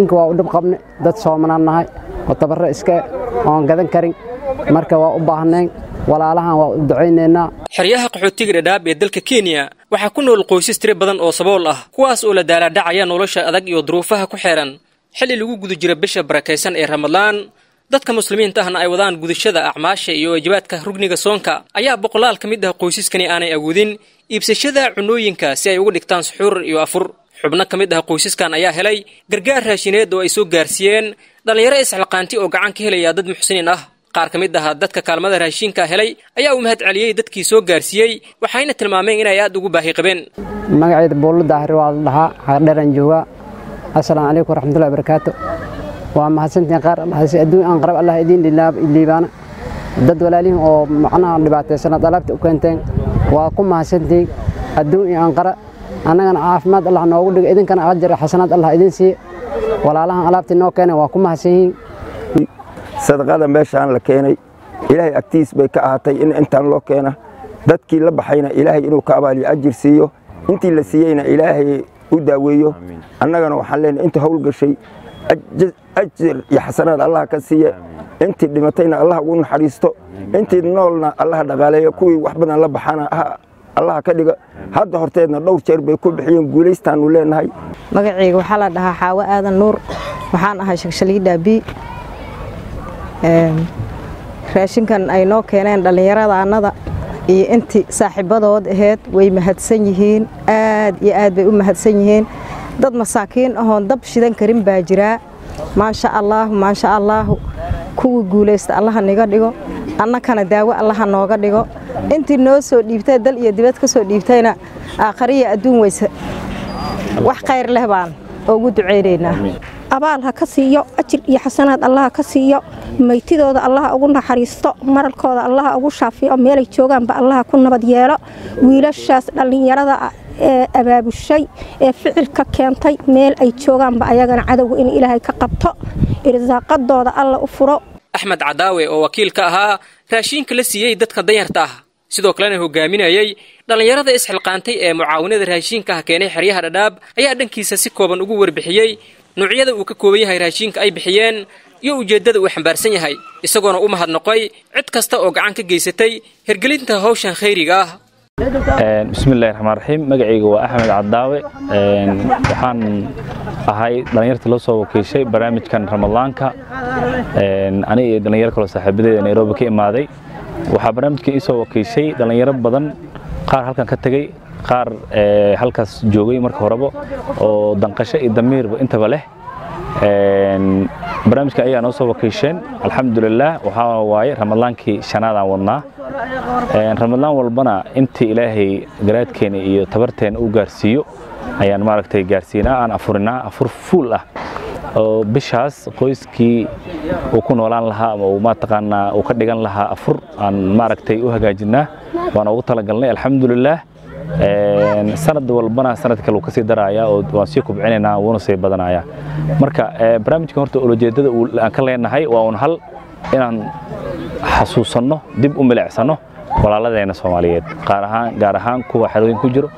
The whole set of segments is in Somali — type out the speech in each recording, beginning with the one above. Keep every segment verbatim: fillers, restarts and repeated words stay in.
إنك وأود بقمن دت صامنا النهاي وتبرر إسكاء عن جذن كريم مركب وأباهنين ولا علىها ودعيننا. حريها قحط تجري داب يدلك كينيا وحكونوا القوسيس تري بدن أصابوا الله قواس أولى دار دعيان ولش أذق يضروفها كحيرا حل الوجود جرب بش بركيسان إرملان دت كمسلمين تهنا أيضاً جود الشذا أعماش يواجبات كهرجني قصونكا أيها بقلال كمدها قوسيس كني أنا أجودين يبس الشذا عنوينكا سيقول لك تان سحور يوافر xubno kamid ah qoysaskan ayaa helay gargaar raashineed oo ay soo gaarsiiyeen dhalinyaro is xilqaanti oo gacan ka helaya dad muxsiniin ah qaar kamid ah dadka kaalmada raashinka helay ayaa u mahad celiyay dadkii soo gaarsiiyay waxayna tilmaameen in ay aad ugu baahi qabeen magacayda boolada hariwaad lahaa hadheran jooga assalaamu alaykum warahmatullahi wabarakaatu waa mahadsantiin qaar maxay adduun aan qarab allah idin lilaab liibana dad walaalihiin oo macnaha dhibaataysan dalabta u keenteen waa ku mahadsantii adduun aan qarab أنا عافمد الله نوجد إذا كان أجر حسنات الله إذا سي ولا الله على بتنو كان وكمها سي صدق هذا ماشي عن لكيني إلهي أكتيس بكأهتي إن أنت لو كان دتك لبحينا إلهي إنه كأبالي أجر سيو أنت اللي سيينا إلهي وداويه أنا كان وحلين أنت هول شيء أجر يا حسنات الله كسيه أنت اللي متينا الله ون حريستو أنت نولنا الله دغالي كوي وحبنا لبحنا الله كذا هذا هرتنا دور شرب يكون بحين جوليستان ولا نهاي ما قاعد وحلا ده حاوى هذا النور وحان هاش شليدا بي راشين كان أينو كنن دليرة ده نذا أنت صاحب ضد هاد ويمهد سنيهين آد يأد بيمهد سنيهين ضد مساكين هون ضب شدن كريم باجرا ما شاء الله ما شاء الله كو جوليست الله نقدره أنا كان داوى الله نقدره أنت ناس وديبتها دل يديبتك سو ديبتهنا آخرية أدوم ويس وحقير لهبان وجود عيرنا أبالها كسية أجر يا حسنات الله كسية ميتي ذا الله أقولنا حريصة مر القاضي الله أقول شافي أمير يتوجن بالله كنا بديارة ويلا الشاس اللي يرضى أباب الشيء فعل ككانتي ميل يتوجن بأيجنا عدو إن إلهي كقطع إذا قد الله أفرق أحمد عداوي أو وكيل كها راشين كلسية دتك ديرتها sidoo kalena hogaaminayay dhalinyarada is xilqaantay ee mucaawanada raashinka ka keenay xariyaha dhadhaab ayaa dhankiisa si kooban ugu warbixiyay noocyada uu ka kooban yahay raashinka ay bixiyeen iyo ujeedada uu xambaarsan yahay isagoona u mahadnaqay cid kasta oo gacan ka geysatay hirgelinta hawshan khayriga ah ee bismillaahir rahmaanir rahiim magacaygu waa Axmed Cadaawe ee waxaan ahay dhalinyarta loo soo wakiishay barnaamijkan Ramadaanka ee aniga dhalinyar kale saaxiibadeed Nairobi ka imaaday waxaa barnaamijkii soo wakiishay dhalinyaro badan qaar halkan ka tagay qaar ee halkaas joogay marka horebo oo danqasho iyo damiirba intaba leh een barnaamijka ayaa noo soo wakiisheen alxamdulillah waxa waayay ramadaankii shanaad aan wadnaa een ramadaan walbana intii ilaahay garaadkeena iyo tabarteena u gaarsiiyo ayaan maaragtay gaarsiinaa aan afurina afur fuul ah oo bishaas qoyskii oo ku noolaan lahaa ama uma taqaana oo ka dhigan lahaa afur aan maaragtay u hagaajinaa waan ugu talagalnay alxamdulillah een sanad walbana sanad kale oo ka sii daraya oo waan sii kubcinayna oo sii badanaya marka barnaamijka horta ujeedada aan ka leenahay waa un hal inaan xasuusano dib u milicsano walaaladeena Soomaaliyeed qaar ahaan gaar ahaan kuwa xarooyin ku jiro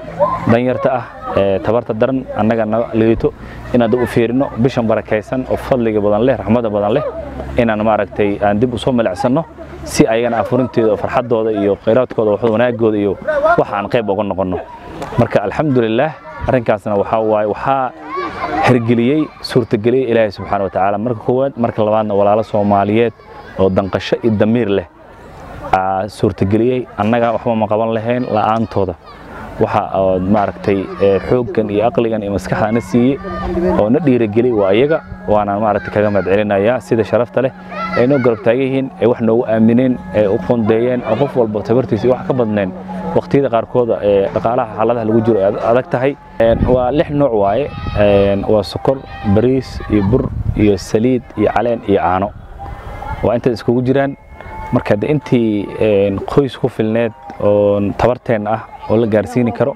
danyarta ah ee tabarta daran annaga leeyto inaad u fiirino bishan barakeysan oo fadliga badan leh raxmada badan leh inaan maaragtay aan dib u soo milicsano si ayagana afurinteeda oo farxadooda iyo qeyraadkooda wax wanaagooda iyo waxaan qayb uga noqono marka alxamdulillah arrinkaasna waxa waay waxa hirgeliyay suurtagalay Ilaahay subxaanahu wa ta'aala marka koowaad marka labaadna walaalo Soomaaliyeed oo danqasho iyo damiir leh aa suurtagalay annaga waxba ma qaban lahayn la'aantooda waxa maaragtay xooggan iyo aqligan ee maskaxana sii oo na dhiirigelay waa ayaga waana maaragtay kaga madcelinaya sida sharafta leh ay noo garab taagayeen ay wax noogu aamineen ay u qondeeyeen qof walba tabartiisa wax ka badneen waqtiyada qaarkood ee dhaqaalaha xaaladaha lagu jiro adag tahay waa lix nooc waaye waa sokor bariis iyo bur iyo saliid iyo caleen iyo caano waa inta isku jiraan marka intii qoys ku filneed oo tabarteen ah oo la gaarsiin karo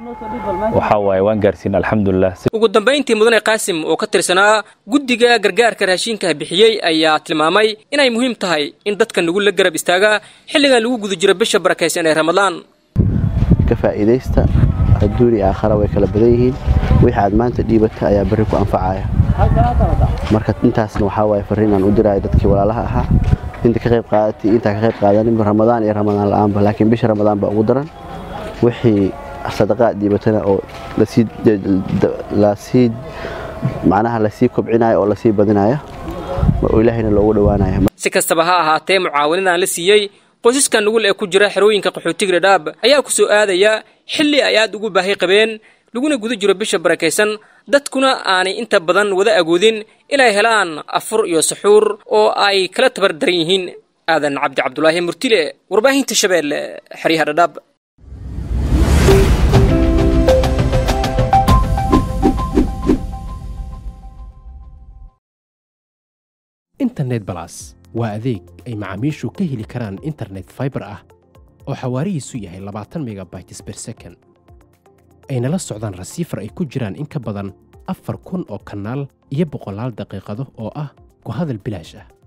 waxa way waan gaarsiin alxamdulillah ugu dambeyntii mudane qaasim oo ka tirsanaa guddiga gargaarka raashinka bixiyay ayaa tilmaamay inay muhiim tahay in dadka nagu la garab istaaga xilliga lagu gudu jiro bisha barakeysan ee Ramadaan ka faa'iideysta adduunyo aakhara way kala badan yihiin waxa aad maanta dhiibata ayaa bari ku anfacaya marka intaasna waxa way fariin aan u diray dadkii walaalaha ahaa inta ka qayb qaatay inta ka qayb qaadana Ramadaan iyo Ramadaan la'aan ba laakiin bisha Ramadaan ba ugu daran wixii sadaqa dibatana oo la si la si macnaha la si kubcinaayo oo la si badinaayo oo Ilaahayna loogu dhawaanayo si kastaba ha ahaatee mucaawinadaan la siiyay qoysaskan nugul ee ku jira xirooyinka Qaxootiga Dhaab ayaa ku soo aadaya xilli ay aad ugu baahi qabeen لقونا جودة جربيشة بركيسن دت كنا آني أنت بدن وذا أجودين إلى هلان أفر يسحور أو أي كلت بردريهن هذا عبد عبد الله مرتلى ورباهين تشبال حريها رداب. إنترنت بلاس وأذيك أي معاميشو كهلي كران إنترنت فايبر أه أو حواري سوية لبعتن ميجا بايتس بير سكن. ayna la socdaan rasiifar ay ku jiraan in ka badan afar kun oo kanaal iyo boqolaal daqiiqado oo ah ku hadal bilaash ah.